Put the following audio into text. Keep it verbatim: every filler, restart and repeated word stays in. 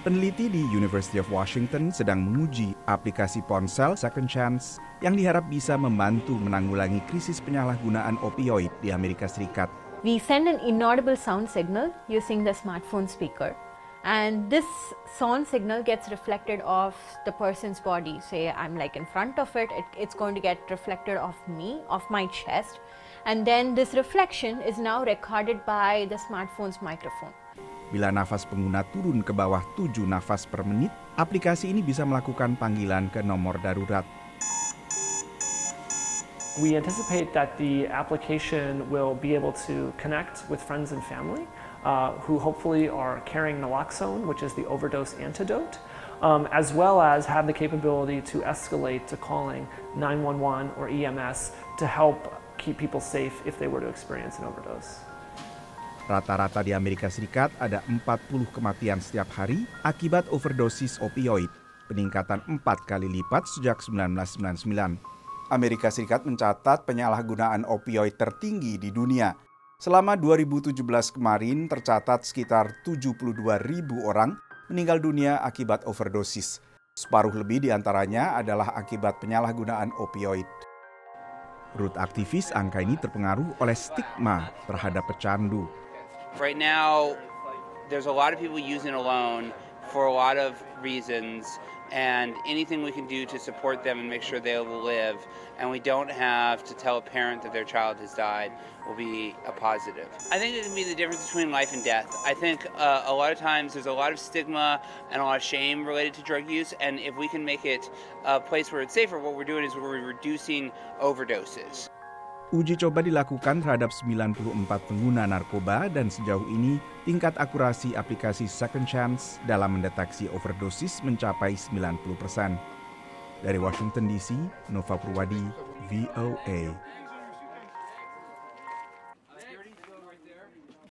Peneliti di University of Washington sedang menguji aplikasi ponsel Second Chance yang diharap bisa membantu menanggulangi krisis penyalahgunaan opioid di Amerika Serikat. We send an inaudible sound signal using the smartphone speaker, and this sound signal gets reflected off the person's body. Say I'm like in front of it, it it's going to get reflected off me, off my chest, and then this reflection is now recorded by the smartphone's microphone. Bila nafas pengguna turun ke bawah tujuh nafas per menit, aplikasi ini bisa melakukan panggilan ke nomor darurat. We anticipate that the application will be able to connect with friends and family uh, who hopefully are carrying naloxone, which is the overdose antidote, um, as well as have the capability to escalate to calling nine one one or E M S to help keep people safe if they were to experience an overdose. Rata-rata di Amerika Serikat ada empat puluh kematian setiap hari akibat overdosis opioid, peningkatan empat kali lipat sejak seribu sembilan ratus sembilan puluh sembilan. Amerika Serikat mencatat penyalahgunaan opioid tertinggi di dunia. Selama dua ribu tujuh belas kemarin tercatat sekitar tujuh puluh dua ribu orang meninggal dunia akibat overdosis. Separuh lebih diantaranya adalah akibat penyalahgunaan opioid. Menurut aktivis, angka ini terpengaruh oleh stigma terhadap pecandu. Right now, there's a lot of people using it alone for a lot of reasons, and anything we can do to support them and make sure they will live, and we don't have to tell a parent that their child has died, will be a positive. I think it can be the difference between life and death. I think uh, a lot of times there's a lot of stigma and a lot of shame related to drug use, and if we can make it a place where it's safer, what we're doing is we're reducing overdoses. Uji coba dilakukan terhadap sembilan puluh empat pengguna narkoba dan sejauh ini tingkat akurasi aplikasi Second Chance dalam mendeteksi overdosis mencapai sembilan puluh persen. Dari Washington D C, Nova Poerwadi, V O A.